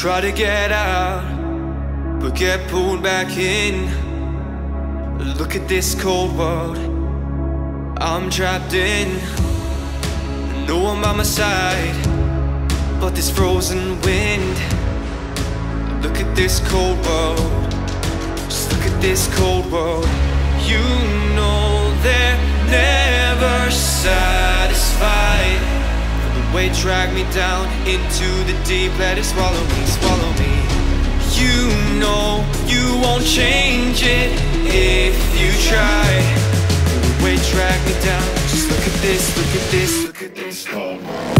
Try to get out, but get pulled back in. Look at this cold world I'm trapped in. I know I'm by my side, but this frozen wind. Look at this cold world, just look at this cold world. You know they're never satisfied. The weight dragged me down into the deep, let it swallow me, swallow me. You know you won't change it if you try. The weight dragged me down, just look at this, look at this, look at this cold world.